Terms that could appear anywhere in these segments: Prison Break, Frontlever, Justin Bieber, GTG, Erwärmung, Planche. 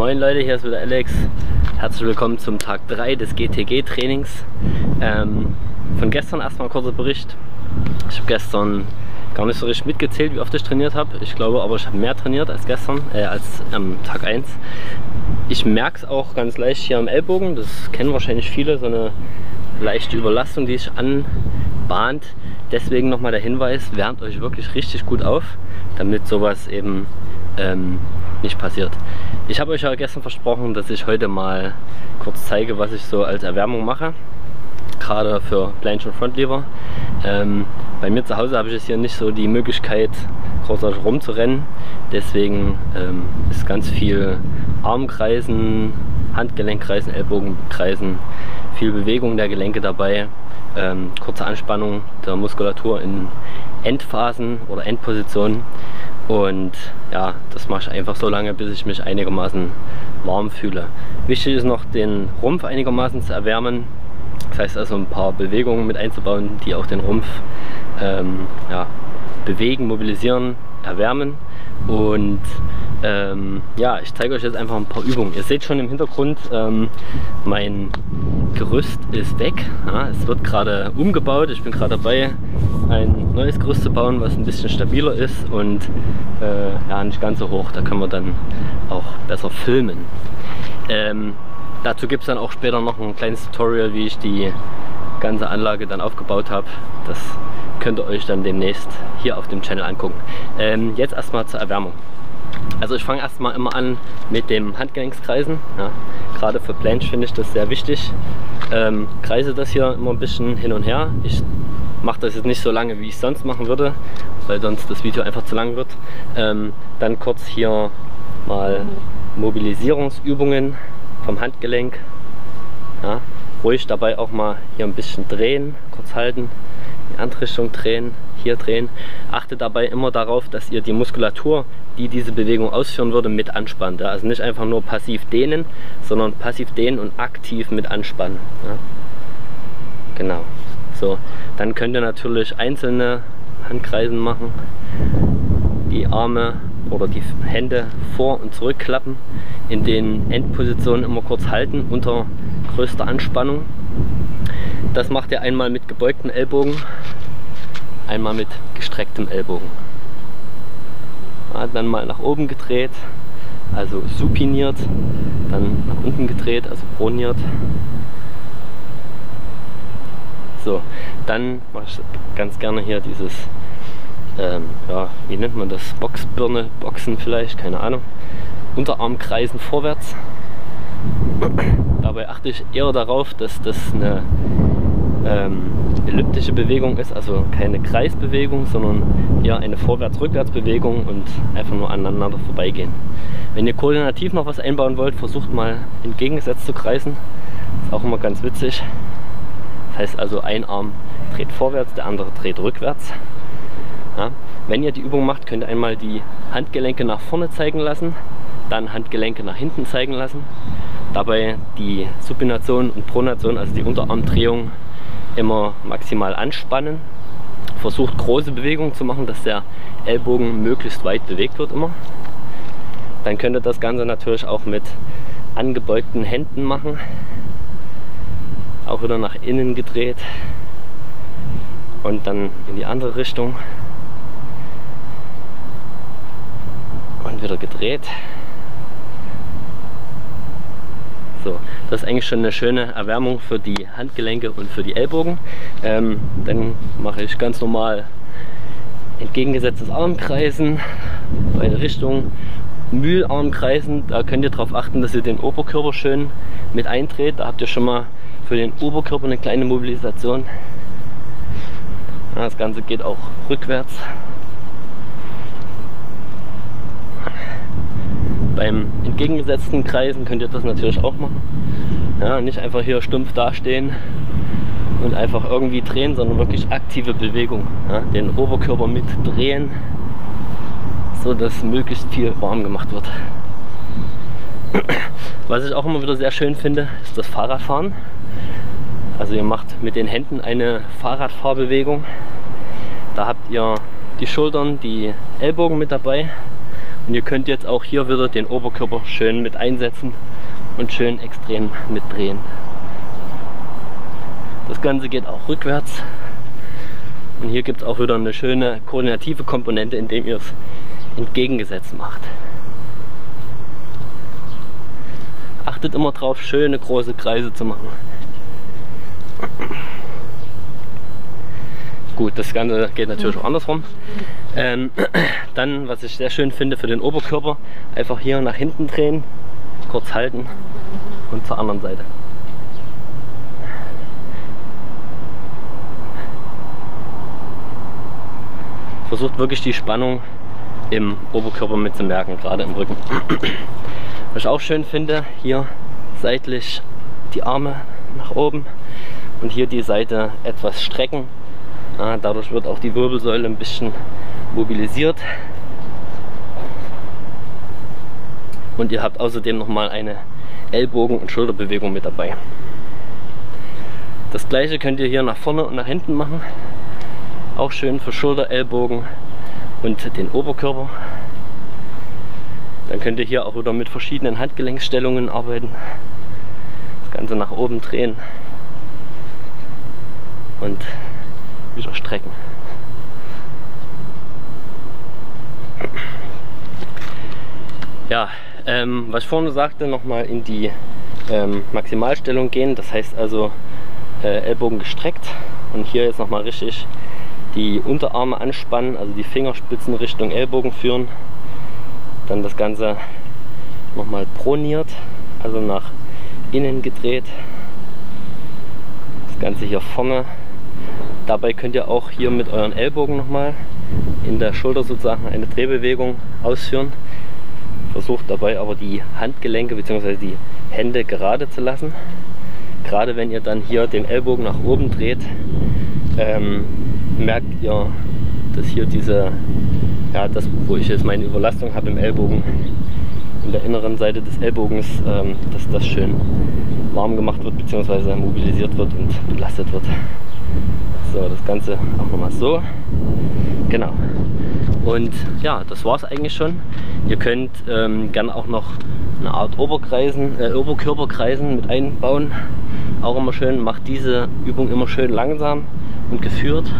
Moin Leute, hier ist wieder Alex. Herzlich willkommen zum Tag 3 des GTG Trainings. Von gestern erstmal ein kurzer Bericht. Ich habe gestern gar nicht so richtig mitgezählt, wie oft ich trainiert habe. Ich glaube aber, ich habe mehr trainiert als gestern, als am Tag 1. Ich merke es auch ganz leicht hier am Ellbogen. Das kennen wahrscheinlich viele, so eine leichte Überlastung, die sich anbahnt. Deswegen nochmal der Hinweis, wärmt euch wirklich richtig gut auf, damit sowas eben nicht passiert. Ich habe euch ja gestern versprochen, dass ich heute mal kurz zeige, was ich so als Erwärmung mache. Gerade für Planche und Frontlever. Bei mir zu Hause habe ich jetzt hier nicht so die Möglichkeit, großartig rumzurennen. Deswegen ist ganz viel Armkreisen, Handgelenkkreisen, Ellbogenkreisen, viel Bewegung der Gelenke dabei, kurze Anspannung der Muskulatur in Endphasen oder Endpositionen. Und ja, das mache ich einfach so lange, bis ich mich einigermaßen warm fühle. Wichtig ist noch, den Rumpf einigermaßen zu erwärmen. Das heißt also, ein paar Bewegungen mit einzubauen, die auch den Rumpf bewegen, mobilisieren, erwärmen. Und ich zeige euch jetzt einfach ein paar Übungen. Ihr seht schon im Hintergrund, mein Gerüst ist weg. Ja, es wird gerade umgebaut. Ich bin gerade dabei, ein neues Gerüst zu bauen, was ein bisschen stabiler ist und nicht ganz so hoch. Da können wir dann auch besser filmen. Dazu gibt es dann auch später noch ein kleines Tutorial, wie ich die ganze Anlage dann aufgebaut habe. Das könnt ihr euch dann demnächst hier auf dem Channel angucken. Jetzt erstmal zur Erwärmung. Also ich fange erstmal immer an mit dem Handgelenkskreisen. Ja, gerade für Planche finde ich das sehr wichtig. Kreise das hier immer ein bisschen hin und her. Ich mache das jetzt nicht so lange, wie ich es sonst machen würde, weil sonst das Video einfach zu lang wird. Dann kurz hier mal Mobilisierungsübungen vom Handgelenk. Ja, ruhig dabei auch mal hier ein bisschen drehen, kurz halten, in die andere Richtung drehen, hier drehen. Achtet dabei immer darauf, dass ihr die Muskulatur, die diese Bewegung ausführen würde, mit anspannt. Ja, also nicht einfach nur passiv dehnen, sondern passiv dehnen und aktiv mit anspannen. Ja. Genau. So, dann könnt ihr natürlich einzelne Handkreisen machen, die Arme oder die Hände vor- und zurückklappen, in den Endpositionen immer kurz halten unter größter Anspannung. Das macht ihr einmal mit gebeugten Ellbogen, einmal mit gestrecktem Ellbogen. Ja, dann mal nach oben gedreht, also supiniert, dann nach unten gedreht, also proniert. So, dann mache ich ganz gerne hier dieses wie nennt man das? Boxbirne, Boxen vielleicht, keine Ahnung. Unterarmkreisen vorwärts. Dabei achte ich eher darauf, dass das eine elliptische Bewegung ist, also keine Kreisbewegung, sondern eher eine Vorwärts-Rückwärts-Bewegung und einfach nur aneinander vorbeigehen. Wenn ihr koordinativ noch was einbauen wollt, versucht mal entgegengesetzt zu kreisen. Ist auch immer ganz witzig. Das heißt also, ein Arm dreht vorwärts, der andere dreht rückwärts. Ja, wenn ihr die Übung macht, könnt ihr einmal die Handgelenke nach vorne zeigen lassen, dann Handgelenke nach hinten zeigen lassen. Dabei die Supination und Pronation, also die Unterarmdrehung, immer maximal anspannen. Versucht große Bewegungen zu machen, dass der Ellbogen möglichst weit bewegt wird immer. Dann könnt ihr das Ganze natürlich auch mit angebeugten Händen machen. Auch wieder nach innen gedreht und dann in die andere Richtung. Und wieder gedreht. So, das ist eigentlich schon eine schöne Erwärmung für die Handgelenke und für die Ellbogen. Dann mache ich ganz normal entgegengesetztes Armkreisen, beide Richtungen, Mühlarmkreisen. Da könnt ihr darauf achten, dass ihr den Oberkörper schön mit eindreht. Da habt ihr schon mal für den Oberkörper eine kleine Mobilisation. Ja, das Ganze geht auch rückwärts. Beim entgegengesetzten Kreisen könnt ihr das natürlich auch machen. Ja, nicht einfach hier stumpf dastehen und einfach irgendwie drehen, sondern wirklich aktive Bewegung. Ja, den Oberkörper mit drehen, so dass möglichst viel warm gemacht wird. Was ich auch immer wieder sehr schön finde, ist das Fahrradfahren. Also ihr macht mit den Händen eine Fahrradfahrbewegung. Da habt ihr die Schultern, die Ellbogen mit dabei. Und ihr könnt jetzt auch hier wieder den Oberkörper schön mit einsetzen und schön extrem mitdrehen. Das Ganze geht auch rückwärts. Und hier gibt es auch wieder eine schöne koordinative Komponente, indem ihr es entgegengesetzt macht. Achtet immer drauf, schöne große Kreise zu machen. Gut, das Ganze geht natürlich auch andersrum. Dann, was ich sehr schön finde für den Oberkörper, einfach hier nach hinten drehen, kurz halten und zur anderen Seite. Versucht wirklich die Spannung im Oberkörper mitzumerken, gerade im Rücken. Was ich auch schön finde, hier seitlich die Arme nach oben und hier die Seite etwas strecken. Dadurch wird auch die Wirbelsäule ein bisschen mobilisiert. Und ihr habt außerdem nochmal eine Ellbogen- und Schulterbewegung mit dabei. Das gleiche könnt ihr hier nach vorne und nach hinten machen. Auch schön für Schulter, Ellbogen und den Oberkörper. Dann könnt ihr hier auch wieder mit verschiedenen Handgelenksstellungen arbeiten. Das Ganze nach oben drehen und wieder strecken. Ja, was ich vorne sagte, nochmal in die Maximalstellung gehen. Das heißt also Ellbogen gestreckt und hier jetzt nochmal richtig die Unterarme anspannen, also die Fingerspitzen Richtung Ellbogen führen, dann das Ganze nochmal proniert, also nach innen gedreht, das Ganze hier vorne. Dabei könnt ihr auch hier mit euren Ellbogen nochmal in der Schulter sozusagen eine Drehbewegung ausführen. Versucht dabei aber die Handgelenke bzw. die Hände gerade zu lassen. Gerade wenn ihr dann hier den Ellbogen nach oben dreht, merkt ihr, dass hier diese, ja, das, wo ich jetzt meine Überlastung habe im Ellbogen, in der inneren Seite des Ellbogens, dass das schön warm gemacht wird bzw. mobilisiert wird und belastet wird. So, das Ganze auch nochmal so. Genau. Und ja, das war es eigentlich schon. Ihr könnt gerne auch noch eine Art Oberkörperkreisen mit einbauen. Auch immer schön, macht diese Übung immer schön langsam und geführt.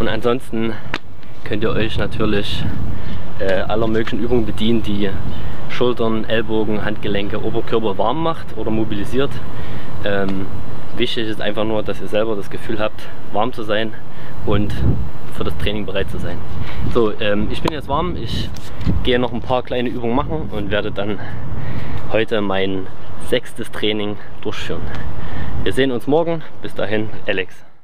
Und ansonsten könnt ihr euch natürlich aller möglichen Übungen bedienen, die Schultern, Ellbogen, Handgelenke, Oberkörper warm macht oder mobilisiert. Wichtig ist einfach nur, dass ihr selber das Gefühl habt, warm zu sein und für das Training bereit zu sein. So, ich bin jetzt warm, ich gehe noch ein paar kleine Übungen machen und werde dann heute mein 6. Training durchführen. Wir sehen uns morgen. Bis dahin, Alex.